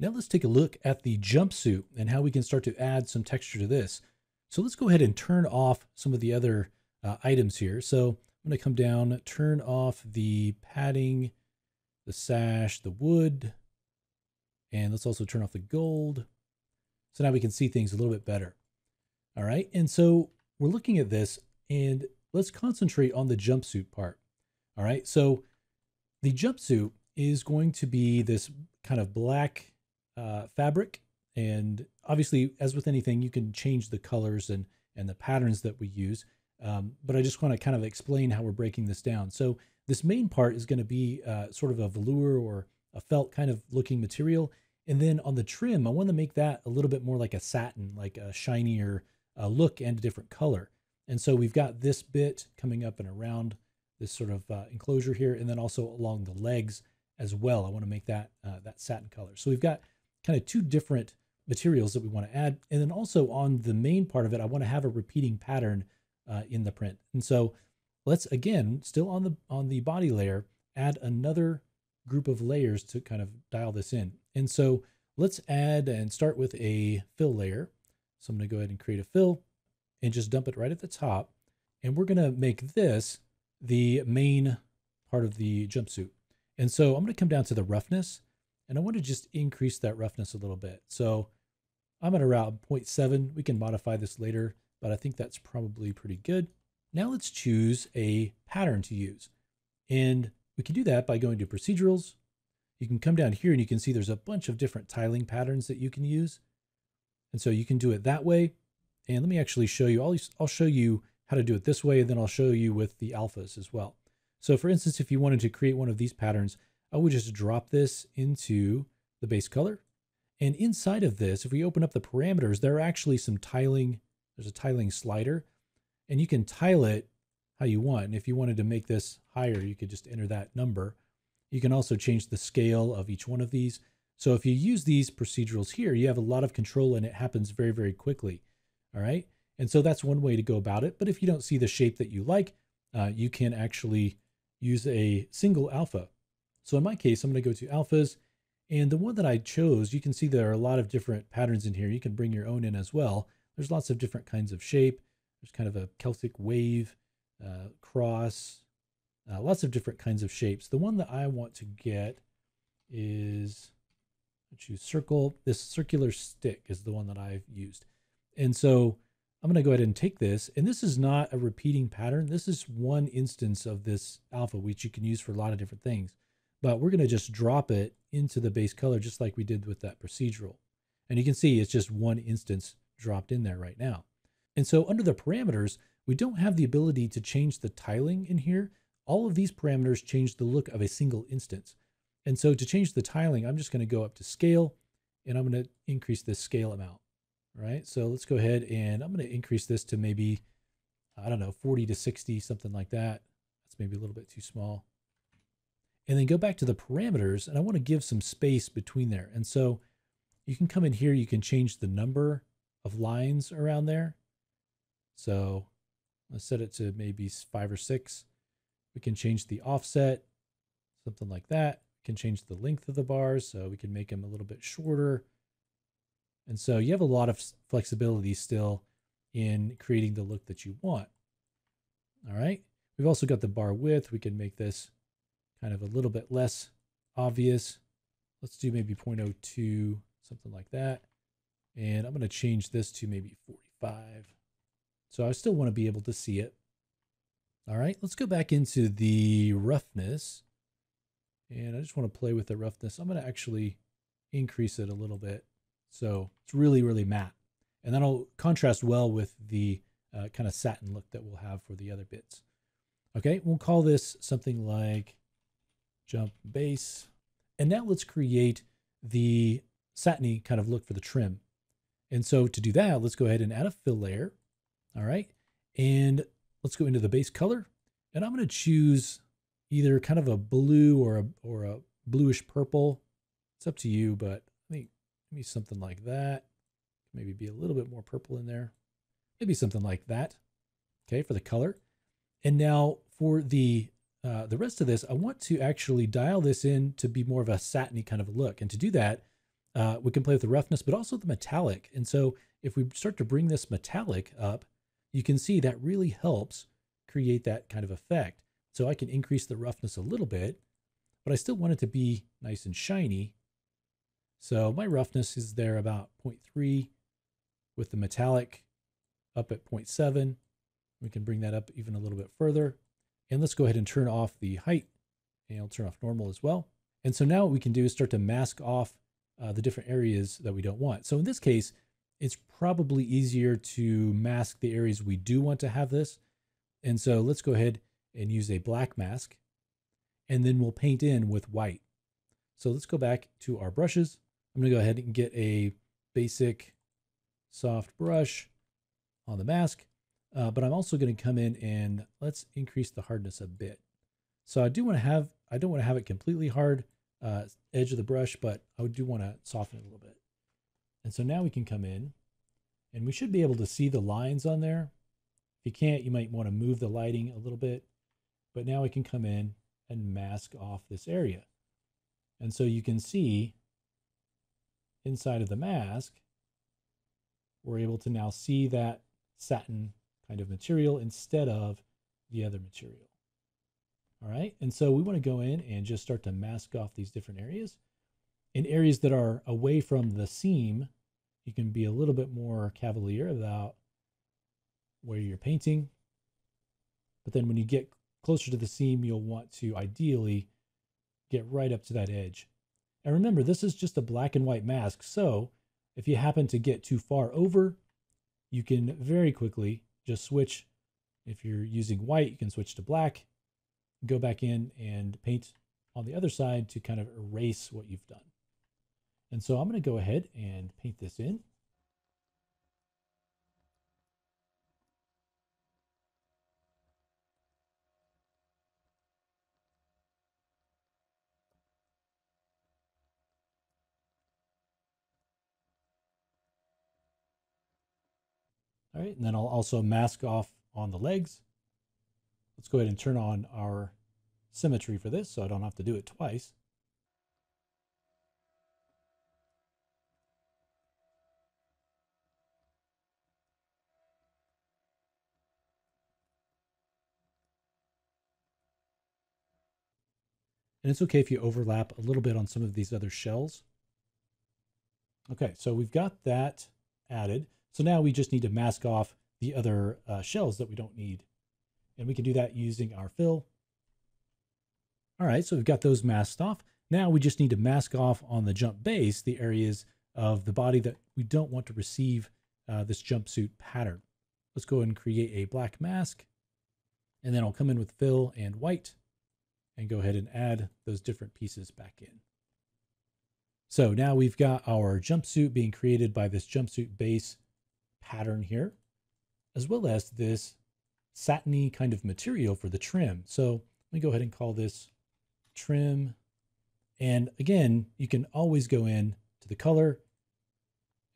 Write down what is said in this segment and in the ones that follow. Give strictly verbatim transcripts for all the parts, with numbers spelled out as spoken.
Now let's take a look at the jumpsuit and how we can start to add some texture to this. So let's go ahead and turn off some of the other uh, items here. So I'm going to come down, turn off the padding, the sash, the wood, and let's also turn off the gold. So now we can see things a little bit better. All right. And so we're looking at this and let's concentrate on the jumpsuit part. All right. So the jumpsuit is going to be this kind of black uh, fabric. And obviously, as with anything, you can change the colors and, and the patterns that we use. Um, but I just want to kind of explain how we're breaking this down. So this main part is going to be uh, sort of a velour or a felt kind of looking material. And then on the trim, I want to make that a little bit more like a satin, like a shinier uh, look and a different color. And so we've got this bit coming up and around this sort of uh, enclosure here, and then also along the legs as well. I want to make that uh, that satin color. So we've got kind of two different materials that we want to add. And then also on the main part of it, I want to have a repeating pattern uh, in the print. And so let's, again, still on the, on the body layer, add another group of layers to kind of dial this in. And so let's add and start with a fill layer. So I'm going to go ahead and create a fill and just dump it right at the top. And we're going to make this the main part of the jumpsuit. And so I'm going to come down to the roughness, and I want to just increase that roughness a little bit. So I'm at around zero point seven. We can modify this later, but I think that's probably pretty good. Now let's choose a pattern to use. And we can do that by going to procedurals. You can come down here and you can see there's a bunch of different tiling patterns that you can use. And so you can do it that way. And let me actually show you, I'll, I'll show you how to do it this way, and then I'll show you with the alphas as well. So for instance, if you wanted to create one of these patterns, I would just drop this into the base color. And inside of this, if we open up the parameters, there are actually some tiling. There's a tiling slider, and you can tile it how you want. And if you wanted to make this higher, you could just enter that number. You can also change the scale of each one of these. So if you use these procedurals here, you have a lot of control and it happens very, very quickly. All right. And so that's one way to go about it. But if you don't see the shape that you like, uh, you can actually use a single alpha. So in my case, I'm going to go to alphas, and the one that I chose, you can see there are a lot of different patterns in here. You can bring your own in as well. There's lots of different kinds of shape. There's kind of a Celtic wave, uh, cross, uh, lots of different kinds of shapes. The one that I want to get is, I choose circle. This circular stick is the one that I've used. And so I'm going to go ahead and take this, and this is not a repeating pattern. This is one instance of this alpha, which you can use for a lot of different things. But we're going to just drop it into the base color, just like we did with that procedural. And you can see it's just one instance dropped in there right now. And so under the parameters, we don't have the ability to change the tiling in here. All of these parameters change the look of a single instance. And so to change the tiling, I'm just going to go up to scale, and I'm going to increase this scale amount. All right, so let's go ahead and I'm going to increase this to maybe, I don't know, forty to sixty, something like that. That's maybe a little bit too small. And then go back to the parameters, and I want to give some space between there. And so you can come in here, you can change the number of lines around there. So let's set it to maybe five or six. We can change the offset, something like that. We can change the length of the bars, so we can make them a little bit shorter. And so you have a lot of flexibility still in creating the look that you want. All right. We've also got the bar width. We can make this kind of a little bit less obvious. Let's do maybe zero point zero two, something like that. And I'm going to change this to maybe forty-five. So I still want to be able to see it. All right, let's go back into the roughness. And I just want to play with the roughness. I'm going to actually increase it a little bit. So it's really, really matte. And that'll contrast well with the uh, kind of satin look that we'll have for the other bits. Okay, we'll call this something like jump base. And now let's create the satiny kind of look for the trim. And so to do that, let's go ahead and add a fill layer. All right, and let's go into the base color. And I'm going to choose either kind of a blue or a, or a bluish purple. It's up to you, but maybe something like that. Maybe be a little bit more purple in there. Maybe something like that. Okay, for the color. And now for the uh, the rest of this, I want to actually dial this in to be more of a satiny kind of look. And to do that, Uh, we can play with the roughness, but also the metallic. And so if we start to bring this metallic up, you can see that really helps create that kind of effect. So I can increase the roughness a little bit, but I still want it to be nice and shiny. So my roughness is there about zero point three with the metallic up at zero point seven. We can bring that up even a little bit further. And let's go ahead and turn off the height, and I'll turn off normal as well. And so now what we can do is start to mask off uh, the different areas that we don't want. So in this case, it's probably easier to mask the areas we do want to have this. And so let's go ahead and use a black mask, and then we'll paint in with white. So let's go back to our brushes. I'm gonna go ahead and get a basic soft brush on the mask, uh, but I'm also gonna come in and let's increase the hardness a bit. So I do wanna have, I don't wanna have it completely hard uh, edge of the brush, but I do wanna soften it a little bit. And so now we can come in and we should be able to see the lines on there. If you can't, you might wanna move the lighting a little bit, but now I can come in and mask off this area. And so you can see inside of the mask, we're able to now see that satin kind of material instead of the other material. All right, and so we want to go in and just start to mask off these different areas. In areas that are away from the seam, you can be a little bit more cavalier about where you're painting. But then when you get closer to the seam, you'll want to ideally get right up to that edge. And remember, this is just a black and white mask. So if you happen to get too far over, you can very quickly just switch. If you're using white, you can switch to black, go back in and paint on the other side to kind of erase what you've done. And so I'm going to go ahead and paint this in. All right, and then I'll also mask off on the legs. Let's go ahead and turn on our symmetry for this so I don't have to do it twice. And it's okay if you overlap a little bit on some of these other shells. Okay, so we've got that added. So now we just need to mask off the other uh, shells that we don't need. And we can do that using our fill. All right, so we've got those masked off. Now we just need to mask off on the jump base, the areas of the body that we don't want to receive uh, this jumpsuit pattern. Let's go ahead and create a black mask. And then I'll come in with fill and white and go ahead and add those different pieces back in. So now we've got our jumpsuit being created by this jumpsuit base pattern here, as well as this satiny kind of material for the trim. So let me go ahead and call this trim. And again, you can always go in to the color.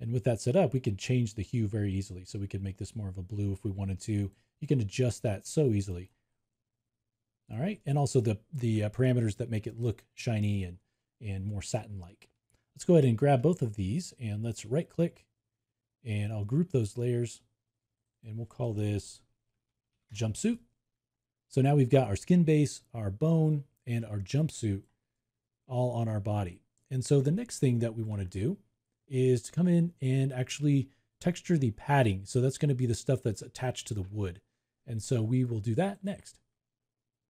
And with that set up, we can change the hue very easily. So we could make this more of a blue if we wanted to. You can adjust that so easily. All right. And also the, the uh, parameters that make it look shiny and, and more satin-like. Let's go ahead and grab both of these and let's right click. And I'll group those layers and we'll call this jumpsuit. So now we've got our skin base, our bone, and our jumpsuit all on our body. And so the next thing that we want to do is to come in and actually texture the padding. So that's going to be the stuff that's attached to the wood. And so we will do that next.